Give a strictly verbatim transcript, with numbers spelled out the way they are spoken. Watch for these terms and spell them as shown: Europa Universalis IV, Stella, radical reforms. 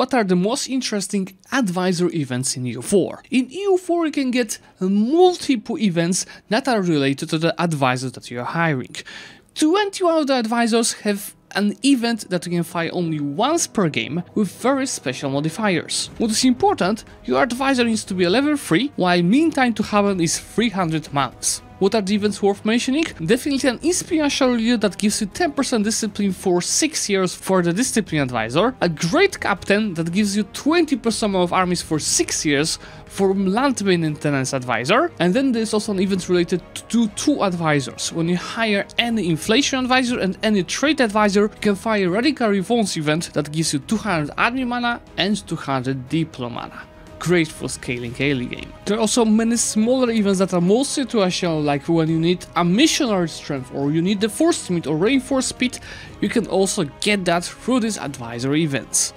what are the most interesting advisor events in E U four. In E U four you can get multiple events that are related to the advisor that you are hiring. twenty of the advisors have an event that you can fire only once per game with very special modifiers. What is important, your advisor needs to be a level three, while mean time to happen is three hundred months. What are the events worth mentioning? Definitely an inspirational leader that gives you ten percent discipline for six years for the discipline advisor, a great captain that gives you twenty percent of armies for six years for land maintenance advisor, and then there's also an event related to two advisors. When you hire any inflation advisor and any trade advisor, you can fire Radical Reforms event that gives you two hundred army mana and two hundred diplo mana. Great for scaling early game. There are also many smaller events that are more situational, like when you need a missionary strength or you need the force speed or reinforced speed, you can also get that through these advisory events.